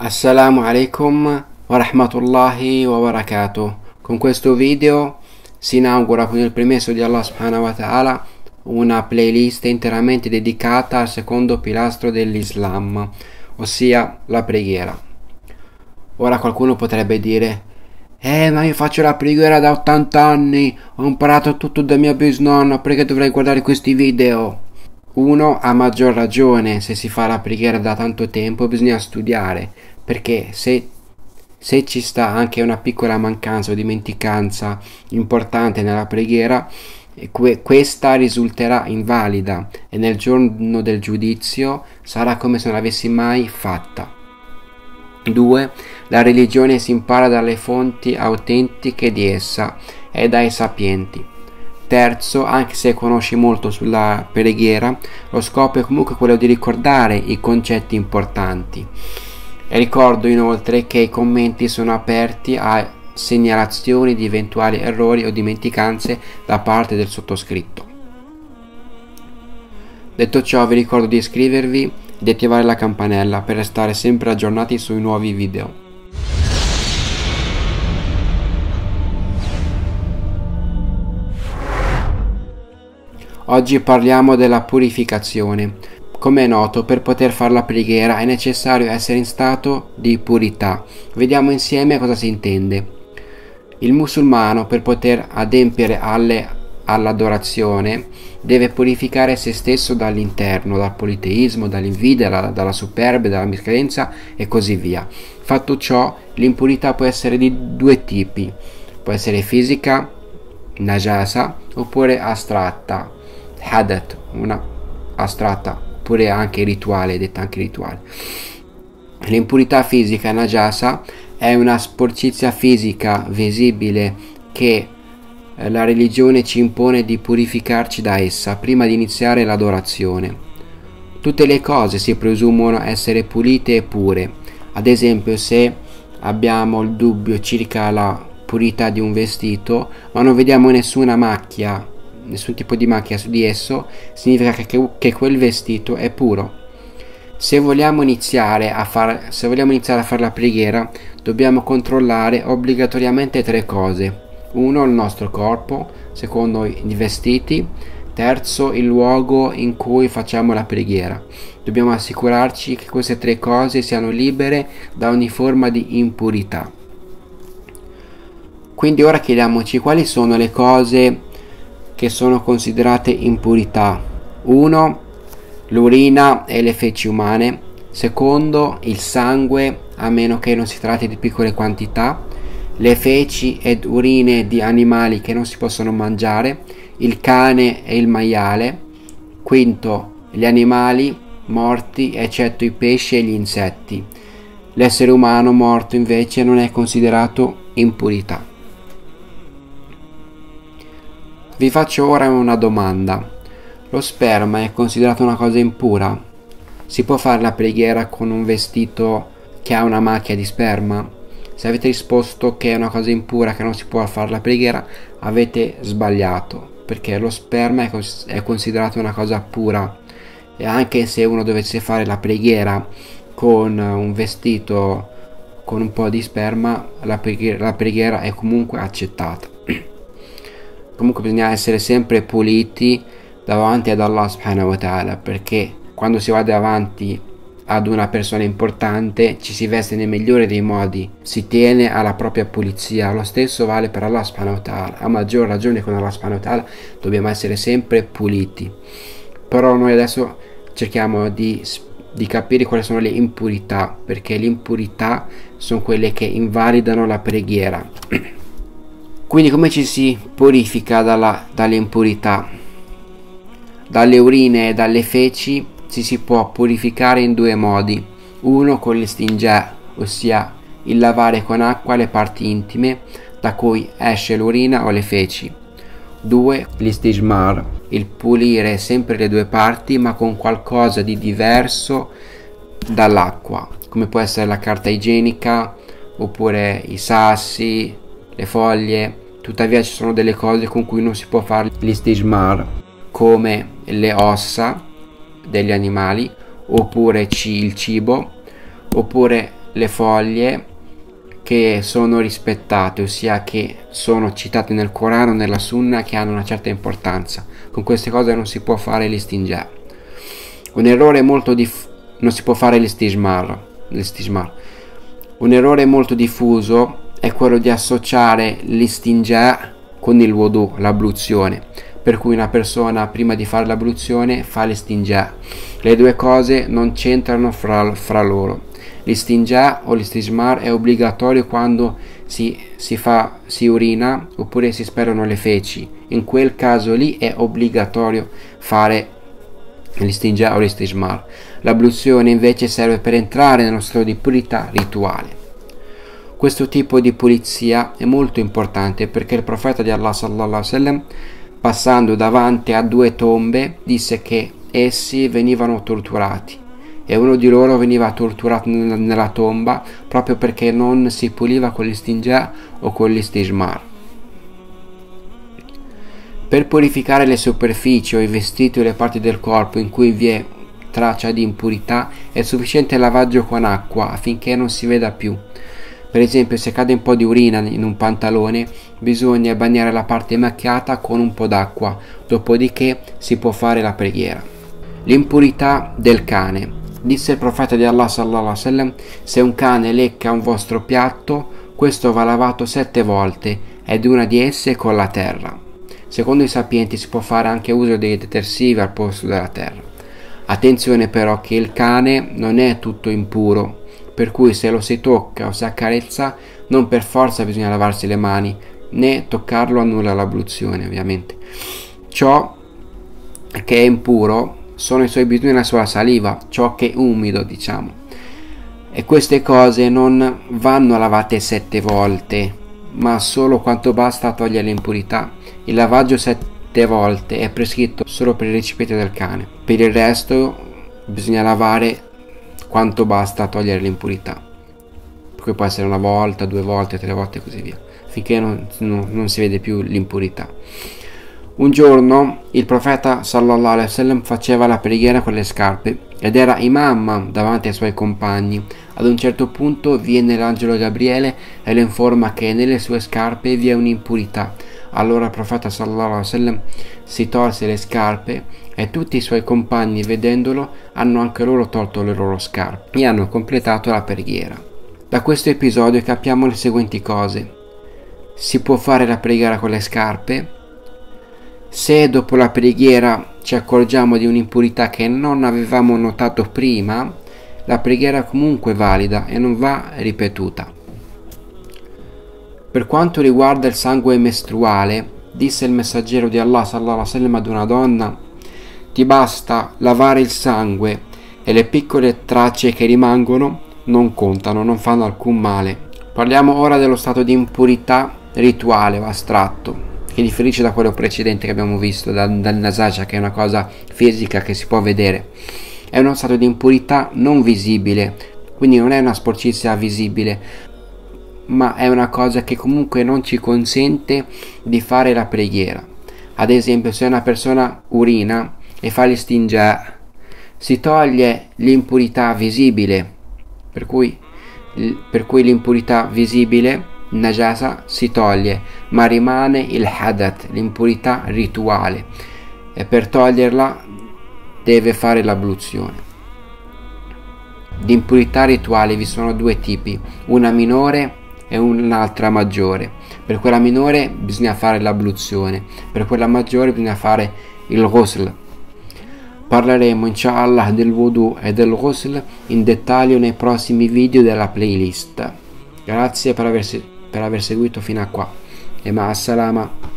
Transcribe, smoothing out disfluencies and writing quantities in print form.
Assalamu alaikum wa rahmatullahi wa barakatuh. Con questo video si inaugura, con il permesso di Allah subhanahu wa ta'ala, una playlist interamente dedicata al secondo pilastro dell'Islam, ossia la preghiera. Ora qualcuno potrebbe dire: ma io faccio la preghiera da 80 anni, ho imparato tutto da mio bisnonno, perché dovrei guardare questi video? Uno, a maggior ragione, se si fa la preghiera da tanto tempo bisogna studiare, perché se ci sta anche una piccola mancanza o dimenticanza importante nella preghiera, questa risulterà invalida e nel giorno del giudizio sarà come se non l'avessi mai fatta. 2. La religione si impara dalle fonti autentiche di essa e dai sapienti. Terzo, anche se conosci molto sulla preghiera, lo scopo è comunque quello di ricordare i concetti importanti. E ricordo inoltre che i commenti sono aperti a segnalazioni di eventuali errori o dimenticanze da parte del sottoscritto. Detto ciò, vi ricordo di iscrivervi e di attivare la campanella per restare sempre aggiornati sui nuovi video. Oggi parliamo della purificazione. Come è noto, per poter fare la preghiera è necessario essere in stato di purità. Vediamo insieme cosa si intende. Il musulmano, per poter adempiere all'adorazione, deve purificare se stesso dall'interno, dal politeismo, dall'invidia, dalla superbia, dalla miscadenza e così via. Fatto ciò, l'impurità può essere di due tipi. Può essere fisica, najasa, oppure astratta, hadath, una astratta, oppure anche rituale, detta anche rituale. L'impurità fisica, najasa, è una sporcizia fisica visibile che la religione ci impone di purificarci da essa prima di iniziare l'adorazione. Tutte le cose si presumono essere pulite e pure. Ad esempio, se abbiamo il dubbio circa la purità di un vestito, ma non vediamo nessuna macchia, nessun tipo di macchia su di esso, significa che quel vestito è puro. Se vogliamo iniziare a fare la preghiera, dobbiamo controllare obbligatoriamente tre cose. 1. Il nostro corpo. 2. I vestiti. 3. Il luogo in cui facciamo la preghiera. Dobbiamo assicurarci che queste tre cose siano libere da ogni forma di impurità. Quindi ora chiediamoci quali sono le cose che sono considerate impurità. 1. L'urina e le feci umane. 2. Il sangue, a meno che non si tratti di piccole quantità. Le feci ed urine di animali che non si possono mangiare. Il cane e il maiale. 5. Gli animali morti, eccetto i pesci e gli insetti. L'essere umano morto invece non è considerato impurità. Vi faccio ora una domanda. Lo sperma è considerato una cosa impura? Si può fare la preghiera con un vestito che ha una macchia di sperma? Se avete risposto che è una cosa impura, che non si può fare la preghiera, avete sbagliato, perché lo sperma è considerato una cosa pura. E anche se uno dovesse fare la preghiera con un vestito con un po' di sperma, la preghiera è comunque accettata. Comunque bisogna essere sempre puliti davanti ad Allah subhanahu wa ta'ala, perché quando si va davanti ad una persona importante ci si veste nel migliore dei modi, si tiene alla propria pulizia. Lo stesso vale per Allah subhanahu wa ta'ala, a maggior ragione con Allah subhanahu wa ta'ala dobbiamo essere sempre puliti. Però noi adesso cerchiamo di capire quali sono le impurità, perché le impurità sono quelle che invalidano la preghiera. Quindi come ci si purifica dalle impurità? Dalle urine e dalle feci ci si può purificare in due modi. Uno, con l'istinja, ossia il lavare con acqua le parti intime da cui esce l'urina o le feci. 2. L'istijmar, il pulire sempre le due parti ma con qualcosa di diverso dall'acqua, come può essere la carta igienica oppure i sassi, le foglie. Tuttavia ci sono delle cose con cui non si può fare l'istijmar, come le ossa degli animali, oppure il cibo, oppure le foglie che sono rispettate, ossia che sono citate nel Corano, nella Sunna, che hanno una certa importanza. Con queste cose non si può fare l'istinja. Un errore molto non si può fare l'istijmar. Un errore molto diffuso è quello di associare l'istinja con il wudo, l'abluzione, per cui una persona prima di fare l'abluzione fa l'istinja. Le due cose non c'entrano fra loro. L'istinja o l'istijmar è obbligatorio quando si urina oppure si sperano le feci. In quel caso lì è obbligatorio fare l'istinja o l'istijmar. L'abluzione invece serve per entrare nello stato di purità rituale. Questo tipo di pulizia è molto importante perché il profeta di Allah sallallahu alaihi wasallam, passando davanti a due tombe, disse che essi venivano torturati e uno di loro veniva torturato nella tomba proprio perché non si puliva con l'istinja o con l'istijmar. Per purificare le superfici o i vestiti o le parti del corpo in cui vi è traccia di impurità è sufficiente il lavaggio con acqua affinché non si veda più. Per esempio, se cade un po' di urina in un pantalone, bisogna bagnare la parte macchiata con un po' d'acqua, dopodiché si può fare la preghiera. L'impurità del cane. Disse il profeta di Allah sallallahu alaihi wasallam: se un cane lecca un vostro piatto, questo va lavato 7 volte ed una di esse con la terra. Secondo i sapienti si può fare anche uso dei detersivi al posto della terra. Attenzione però che il cane non è tutto impuro, per cui se lo si tocca o si accarezza non per forza bisogna lavarsi le mani, né toccarlo annulla l'abluzione ovviamente. Ciò che è impuro sono i suoi bisogni e la sua saliva, ciò che è umido diciamo. E queste cose non vanno lavate 7 volte, ma solo quanto basta a togliere l'impurità. Il lavaggio 7 volte è prescritto solo per il recipiente del cane, per il resto bisogna lavare quanto basta a togliere l'impurità, per cui può essere 1 volta, 2 volte, 3 volte e così via, finché non si vede più l'impurità. Un giorno il profeta sallallahu alaihi wasallam faceva la preghiera con le scarpe ed era imam davanti ai suoi compagni. Ad un certo punto viene l'angelo Gabriele e lo informa che nelle sue scarpe vi è un'impurità. Allora il profeta sallallahu alaihi wasallam si tolse le scarpe e tutti i suoi compagni, vedendolo, hanno anche loro tolto le loro scarpe e hanno completato la preghiera. Da questo episodio capiamo le seguenti cose: si può fare la preghiera con le scarpe. Se dopo la preghiera ci accorgiamo di un'impurità che non avevamo notato prima, la preghiera è comunque valida e non va ripetuta. Per quanto riguarda il sangue mestruale, disse il messaggero di Allah sallallahu alaihi wasallam ad una donna: ti basta lavare il sangue e le piccole tracce che rimangono non contano, non fanno alcun male. Parliamo ora dello stato di impurità rituale o astratto, che differisce da quello precedente che abbiamo visto, dal najasa, che è una cosa fisica che si può vedere. È uno stato di impurità non visibile, quindi non è una sporcizia visibile, ma è una cosa che comunque non ci consente di fare la preghiera. Ad esempio, se una persona urina e fa l'istinja, si toglie l'impurità visibile, per cui l'impurità visibile, najasa, si toglie, ma rimane il hadath, l'impurità rituale, e per toglierla deve fare l'abluzione. Di impurità rituale vi sono 2 tipi, una minore e un'altra maggiore. Per quella minore bisogna fare l'abluzione, per quella maggiore bisogna fare il ghusl. Parleremo inshallah del wudu e del ghusl in dettaglio nei prossimi video della playlist. Grazie per aver seguito fino a qua e ma assalama.